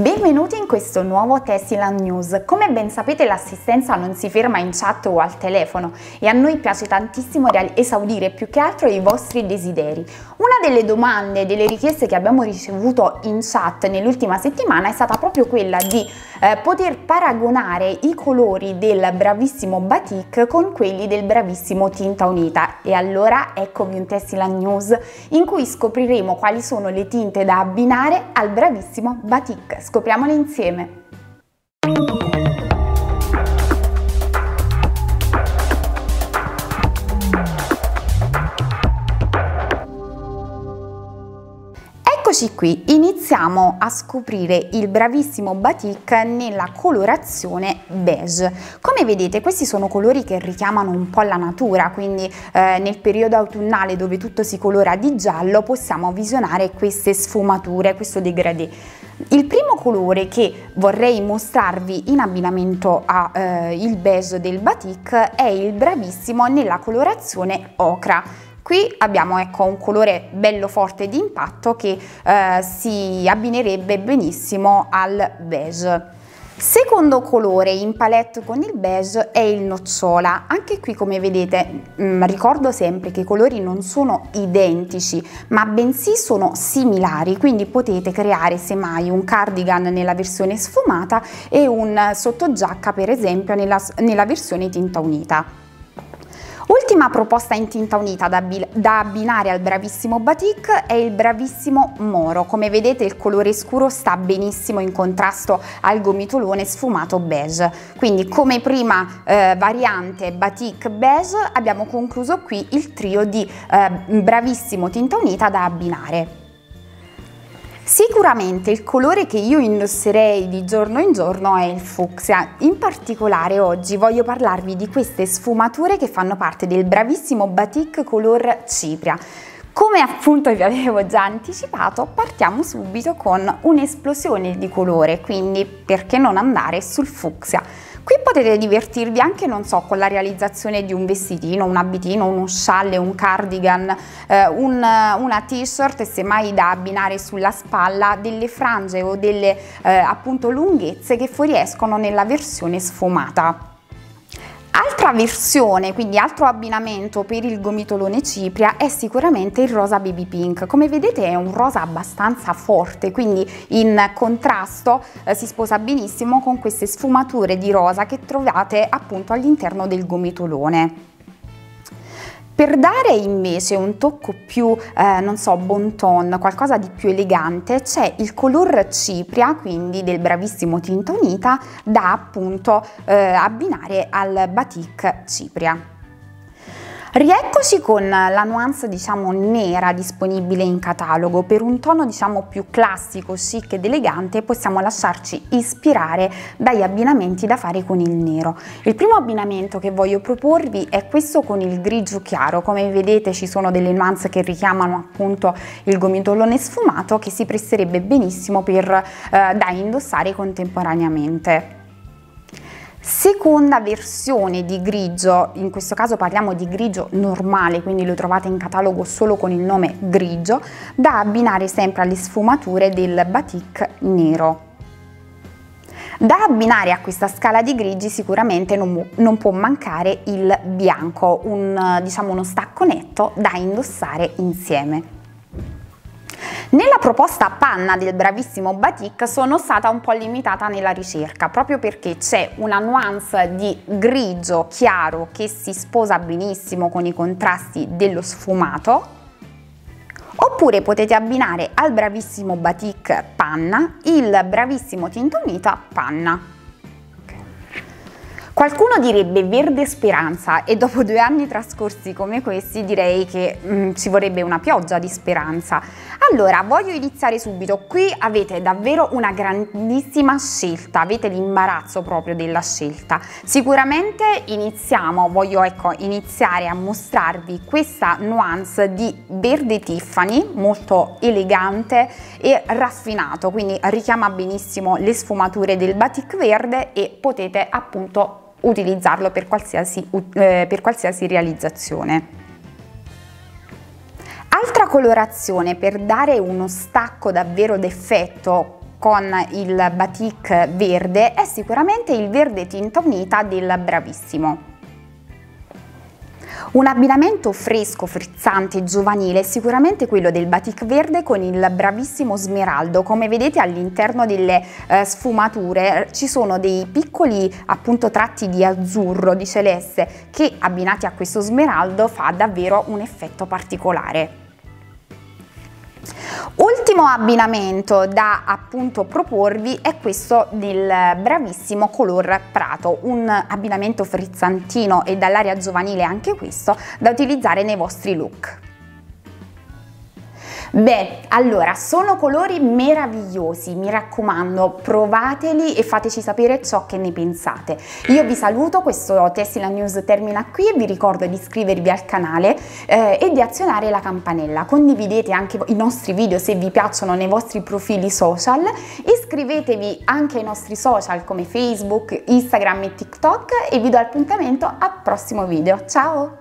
Benvenuti in questo nuovo Tessiland News. Come ben sapete, l'assistenza non si ferma in chat o al telefono e a noi piace tantissimo esaudire più che altro i vostri desideri. Una delle domande e delle richieste che abbiamo ricevuto in chat nell'ultima settimana è stata proprio quella di poter paragonare i colori del Bravissimo Batik con quelli del Bravissimo Tinta Unita. E allora eccovi un Tessiland News in cui scopriremo quali sono le tinte da abbinare al Bravissimo Batik. Scopriamole insieme! Eccoci qui, iniziamo a scoprire il Bravissimo Batik nella colorazione beige. Come vedete, questi sono colori che richiamano un po' la natura, quindi nel periodo autunnale, dove tutto si colora di giallo, possiamo visionare queste sfumature, questo degradé. Il primo colore che vorrei mostrarvi in abbinamento al beige del Batik è il Bravissimo nella colorazione ocra. Qui abbiamo, ecco, un colore bello forte di impatto che si abbinerebbe benissimo al beige. Secondo colore in palette con il beige è il nocciola. Anche qui, come vedete, ricordo sempre che i colori non sono identici ma bensì sono similari, quindi potete creare semmai un cardigan nella versione sfumata e un sottogiacca, per esempio, nella versione tinta unita. Ultima proposta in tinta unita da abbinare al Bravissimo Batik è il Bravissimo moro. Come vedete, il colore scuro sta benissimo in contrasto al gomitolone sfumato beige. Quindi, come prima variante Batik beige, abbiamo concluso qui il trio di Bravissimo tinta unita da abbinare. Sicuramente il colore che io indosserei di giorno in giorno è il fucsia. In particolare oggi voglio parlarvi di queste sfumature che fanno parte del Bravissimo Batik color cipria. Come appunto vi avevo già anticipato, partiamo subito con un'esplosione di colore, quindi perché non andare sul fucsia. Qui potete divertirvi anche, non so, con la realizzazione di un vestitino, un abitino, uno scialle, un cardigan, una t-shirt e semmai da abbinare sulla spalla delle frange o delle appunto lunghezze che fuoriescono nella versione sfumata. Altra versione, quindi altro abbinamento per il gomitolone cipria è sicuramente il rosa baby pink. Come vedete è un rosa abbastanza forte, quindi in contrasto si sposa benissimo con queste sfumature di rosa che trovate appunto all'interno del gomitolone. Per dare invece un tocco più, non so, bon ton, qualcosa di più elegante, c'è il color cipria, quindi del Bravissimo tinta unita, da appunto abbinare al Batik cipria. Rieccoci con la nuance, diciamo, nera disponibile in catalogo. Per un tono, diciamo, più classico, chic ed elegante possiamo lasciarci ispirare dagli abbinamenti da fare con il nero. Il primo abbinamento che voglio proporvi è questo con il grigio chiaro. Come vedete ci sono delle nuance che richiamano appunto il gomitolone sfumato, che si presterebbe benissimo da indossare contemporaneamente. Seconda versione di grigio, in questo caso parliamo di grigio normale, quindi lo trovate in catalogo solo con il nome grigio, da abbinare sempre alle sfumature del Batik nero. Da abbinare a questa scala di grigi sicuramente non può mancare il bianco, diciamo uno stacco netto da indossare insieme. Nella proposta a panna del Bravissimo Batik sono stata un po' limitata nella ricerca, proprio perché c'è una nuance di grigio chiaro che si sposa benissimo con i contrasti dello sfumato, oppure potete abbinare al Bravissimo Batik panna il Bravissimo tinta unita panna. Qualcuno direbbe verde speranza, e dopo 2 anni trascorsi come questi direi che ci vorrebbe una pioggia di speranza. Allora, voglio iniziare subito. Qui avete davvero una grandissima scelta, avete l'imbarazzo proprio della scelta. Sicuramente voglio iniziare a mostrarvi questa nuance di verde Tiffany, molto elegante e raffinato, quindi richiama benissimo le sfumature del Batik verde e potete appunto utilizzarlo per qualsiasi realizzazione. Altra colorazione per dare uno stacco davvero d'effetto con il batik verde è sicuramente il verde Tinta Unita del Bravissimo. Un abbinamento fresco, frizzante e giovanile è sicuramente quello del batik verde con il Bravissimo smeraldo. Come vedete, all'interno delle sfumature ci sono dei piccoli appunto tratti di azzurro, di celeste, che abbinati a questo smeraldo fa davvero un effetto particolare. Ultimo abbinamento da appunto proporvi è questo del Bravissimo color prato, un abbinamento frizzantino e dall'aria giovanile anche questo, da utilizzare nei vostri look. Beh, allora, sono colori meravigliosi, mi raccomando, provateli e fateci sapere ciò che ne pensate. Io vi saluto, questo Tessiland News termina qui e vi ricordo di iscrivervi al canale e di azionare la campanella. Condividete anche i nostri video se vi piacciono nei vostri profili social, iscrivetevi anche ai nostri social come Facebook, Instagram e TikTok e vi do appuntamento al prossimo video. Ciao!